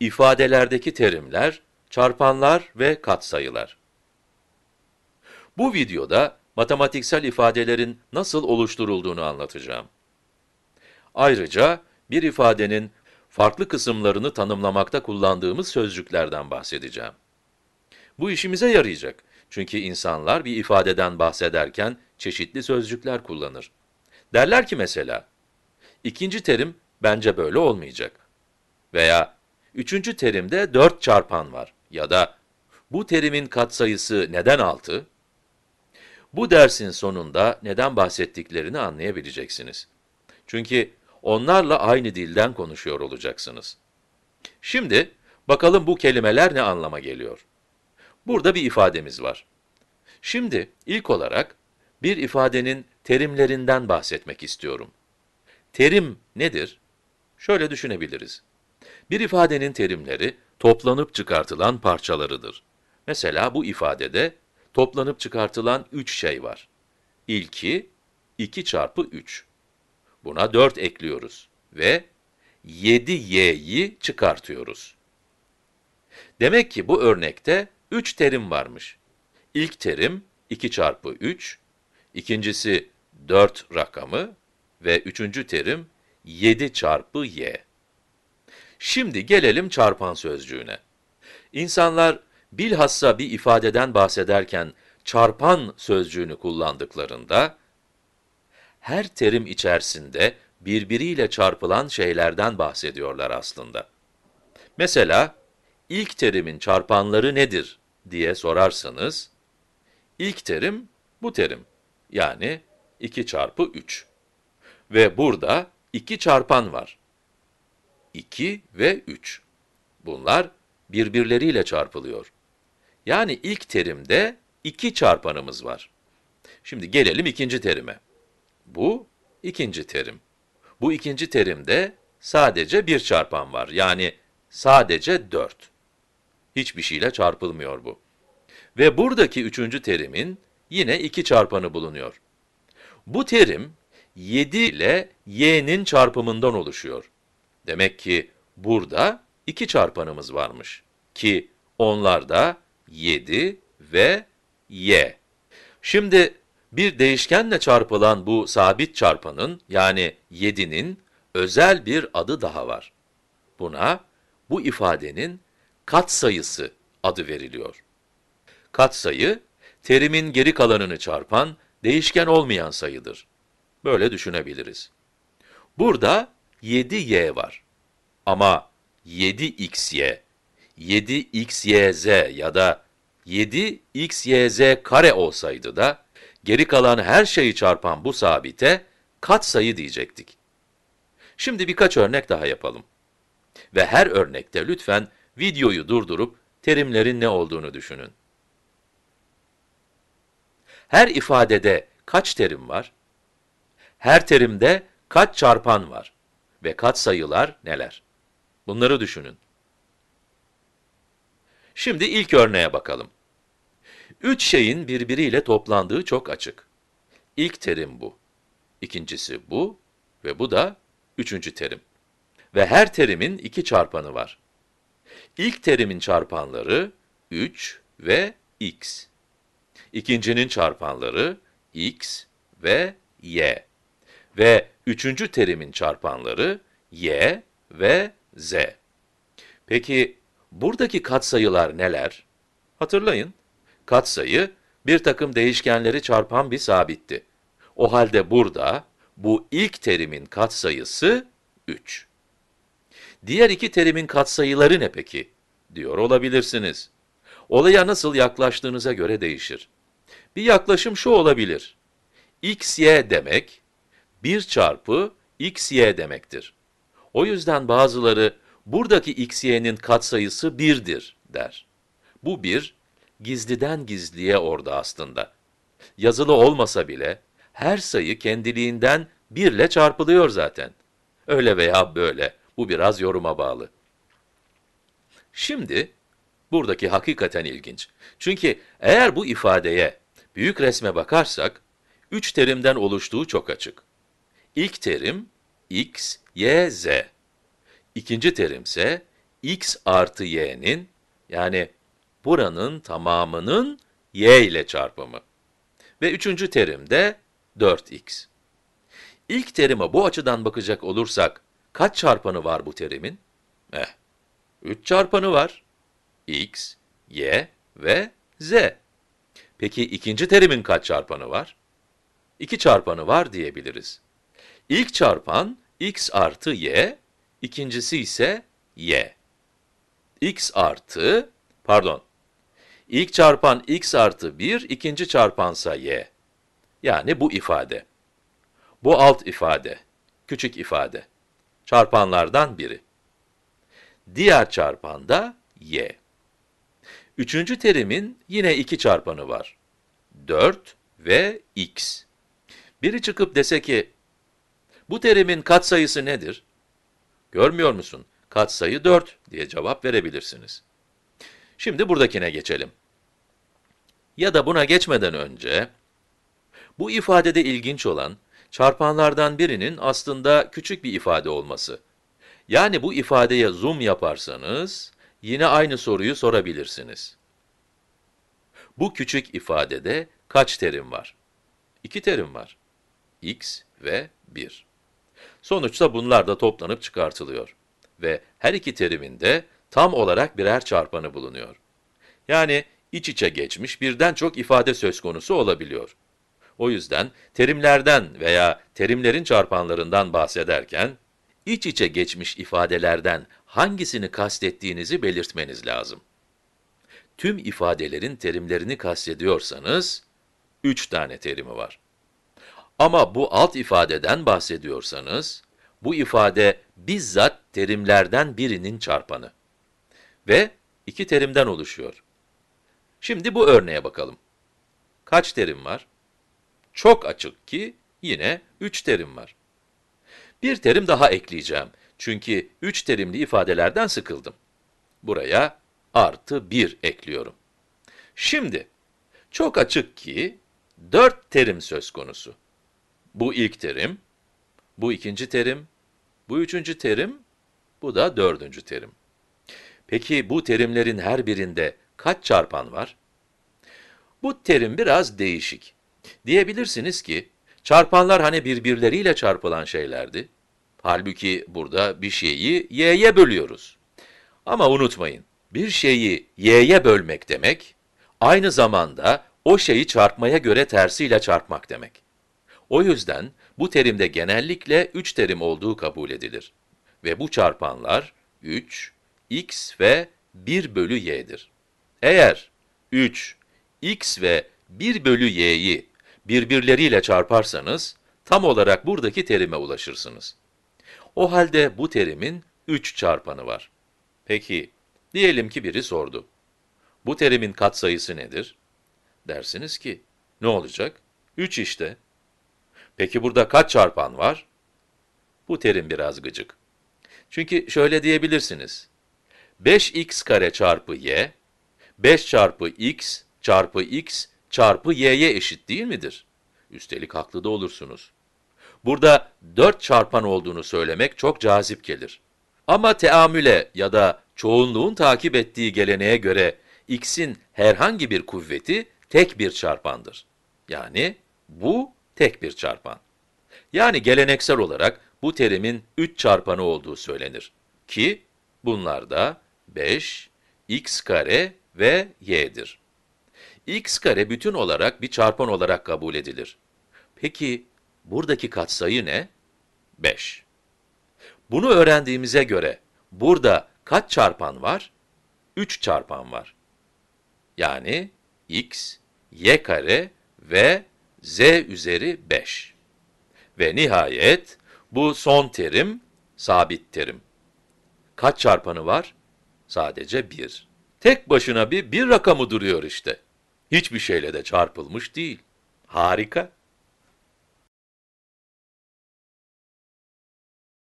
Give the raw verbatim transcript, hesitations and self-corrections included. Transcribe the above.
İfadelerdeki terimler, çarpanlar ve katsayılar. Bu videoda matematiksel ifadelerin nasıl oluşturulduğunu anlatacağım. Ayrıca bir ifadenin farklı kısımlarını tanımlamakta kullandığımız sözcüklerden bahsedeceğim. Bu işimize yarayacak. Çünkü insanlar bir ifadeden bahsederken çeşitli sözcükler kullanır. Derler ki mesela, ikinci terim bence böyle olmayacak. Veya üçüncü terimde dört çarpan var. Ya da bu terimin katsayısı neden altı? Bu dersin sonunda neden bahsettiklerini anlayabileceksiniz. Çünkü onlarla aynı dilden konuşuyor olacaksınız. Şimdi bakalım bu kelimeler ne anlama geliyor? Burada bir ifademiz var. Şimdi ilk olarak bir ifadenin terimlerinden bahsetmek istiyorum. Terim nedir? Şöyle düşünebiliriz. Bir ifadenin terimleri toplanıp çıkartılan parçalarıdır. Mesela bu ifadede toplanıp çıkartılan üç şey var. İlki iki çarpı üç. Buna dört ekliyoruz ve yedi y'yi çıkartıyoruz. Demek ki bu örnekte üç terim varmış. İlk terim iki çarpı üç, ikincisi dört rakamı ve üçüncü terim yedi çarpı y. Şimdi gelelim çarpan sözcüğüne. İnsanlar bilhassa bir ifadeden bahsederken çarpan sözcüğünü kullandıklarında, her terim içerisinde birbiriyle çarpılan şeylerden bahsediyorlar aslında. Mesela, İlk terimin çarpanları nedir diye sorarsanız, ilk terim bu terim, yani iki çarpı üç. Ve burada iki çarpan var. iki ve üç. Bunlar birbirleriyle çarpılıyor. Yani ilk terimde iki çarpanımız var. Şimdi gelelim ikinci terime. Bu ikinci terim. Bu ikinci terimde sadece bir çarpan var, yani sadece dört. Hiçbir şeyle çarpılmıyor bu. Ve buradaki üçüncü terimin yine iki çarpanı bulunuyor. Bu terim yedi ile y'nin çarpımından oluşuyor. Demek ki burada iki çarpanımız varmış. Ki onlar da yedi ve y. Şimdi bir değişkenle çarpılan bu sabit çarpanın, yani yedi'nin özel bir adı daha var. Buna bu ifadenin katsayısı adı veriliyor. Katsayı, terimin geri kalanını çarpan, değişken olmayan sayıdır. Böyle düşünebiliriz. Burada yedi y var. Ama yedi x y, yedi x y z ya da yedi x y z kare olsaydı da, geri kalan her şeyi çarpan bu sabite katsayı diyecektik. Şimdi birkaç örnek daha yapalım. Ve her örnekte lütfen videoyu durdurup terimlerin ne olduğunu düşünün. Her ifadede kaç terim var? Her terimde kaç çarpan var? Ve katsayılar neler? Bunları düşünün. Şimdi ilk örneğe bakalım. Üç şeyin birbiriyle toplandığı çok açık. İlk terim bu. İkincisi bu ve bu da üçüncü terim. Ve her terimin iki çarpanı var. İlk terimin çarpanları üç ve x. İkincinin çarpanları x ve y. Ve üçüncü terimin çarpanları y ve z. Peki buradaki katsayılar neler? Hatırlayın, katsayı bir takım değişkenleri çarpan bir sabitti. O halde burada bu ilk terimin katsayısı üç. Diğer iki terimin katsayıları ne peki? Diyor olabilirsiniz. Olaya nasıl yaklaştığınıza göre değişir. Bir yaklaşım şu olabilir. X y demek, bir çarpı x y demektir. O yüzden bazıları, buradaki x y'nin katsayısı bir'dir der. Bu bir, gizliden gizliye orada aslında. Yazılı olmasa bile, her sayı kendiliğinden bir ile çarpılıyor zaten. Öyle veya böyle. Bu biraz yoruma bağlı. Şimdi, buradaki hakikaten ilginç. Çünkü eğer bu ifadeye, büyük resme bakarsak, üç terimden oluştuğu çok açık. İlk terim x, y, z. İkinci terimse x artı y'nin, yani buranın tamamının y ile çarpımı. Ve üçüncü terim de dört x. İlk terime bu açıdan bakacak olursak, kaç çarpanı var bu terimin? Eh, üç çarpanı var. X, y ve z. Peki ikinci terimin kaç çarpanı var? iki çarpanı var diyebiliriz. İlk çarpan x artı y, ikincisi ise y. X artı, pardon, ilk çarpan x artı bir, ikinci çarpansa y. Yani bu ifade. Bu alt ifade, küçük ifade. Çarpanlardan biri. Diğer çarpan da y. Üçüncü terimin yine iki çarpanı var. dört ve x. Biri çıkıp dese ki, bu terimin katsayısı nedir? Görmüyor musun? Katsayı dört diye cevap verebilirsiniz. Şimdi buradakine geçelim. Ya da buna geçmeden önce, bu ifadede ilginç olan, çarpanlardan birinin aslında küçük bir ifade olması. Yani bu ifadeye zoom yaparsanız, yine aynı soruyu sorabilirsiniz. Bu küçük ifadede kaç terim var? iki terim var. X ve bir. Sonuçta bunlar da toplanıp çıkartılıyor. Ve her iki terimin de tam olarak birer çarpanı bulunuyor. Yani iç içe geçmiş birden çok ifade söz konusu olabiliyor. O yüzden terimlerden veya terimlerin çarpanlarından bahsederken, iç içe geçmiş ifadelerden hangisini kastettiğinizi belirtmeniz lazım. Tüm ifadelerin terimlerini kastediyorsanız, üç tane terimi var. Ama bu alt ifadeden bahsediyorsanız, bu ifade bizzat terimlerden birinin çarpanı. Ve iki terimden oluşuyor. Şimdi bu örneğe bakalım. Kaç terim var? Çok açık ki yine üç terim var. Bir terim daha ekleyeceğim. Çünkü üç terimli ifadelerden sıkıldım. Buraya artı bir ekliyorum. Şimdi, çok açık ki dört terim söz konusu. Bu ilk terim, bu ikinci terim, bu üçüncü terim, bu da dördüncü terim. Peki bu terimlerin her birinde kaç çarpan var? Bu terim biraz değişik. Diyebilirsiniz ki, çarpanlar hani birbirleriyle çarpılan şeylerdi. Halbuki burada bir şeyi y'ye bölüyoruz. Ama unutmayın, bir şeyi y'ye bölmek demek, aynı zamanda o şeyi çarpmaya göre tersiyle çarpmak demek. O yüzden bu terimde genellikle üç terim olduğu kabul edilir. Ve bu çarpanlar üç, x ve bir bölü y'dir. Eğer üç, x ve bir bölü y'yi birbirleriyle çarparsanız, tam olarak buradaki terime ulaşırsınız. O halde bu terimin üç çarpanı var. Peki, diyelim ki biri sordu. Bu terimin katsayısı nedir? Dersiniz ki, ne olacak? üç işte. Peki burada kaç çarpan var? Bu terim biraz gıcık. Çünkü şöyle diyebilirsiniz. beş x kare çarpı y, beş çarpı x çarpı x çarpı y'ye eşit değil midir? Üstelik haklı da olursunuz. Burada dört çarpan olduğunu söylemek çok cazip gelir. Ama teamüle ya da çoğunluğun takip ettiği geleneğe göre x'in herhangi bir kuvveti tek bir çarpandır. Yani bu tek bir çarpan. Yani geleneksel olarak bu terimin üç çarpanı olduğu söylenir. Ki bunlar da beş, x kare ve y'dir. X kare bütün olarak bir çarpan olarak kabul edilir. Peki, buradaki katsayı ne? beş. Bunu öğrendiğimize göre, burada kaç çarpan var? üç çarpan var. Yani, x, y kare ve z üzeri beş. Ve nihayet, bu son terim, sabit terim. Kaç çarpanı var? Sadece bir. Tek başına bir bir rakamı duruyor işte. Hiçbir şeyle de çarpılmış değil. Harika!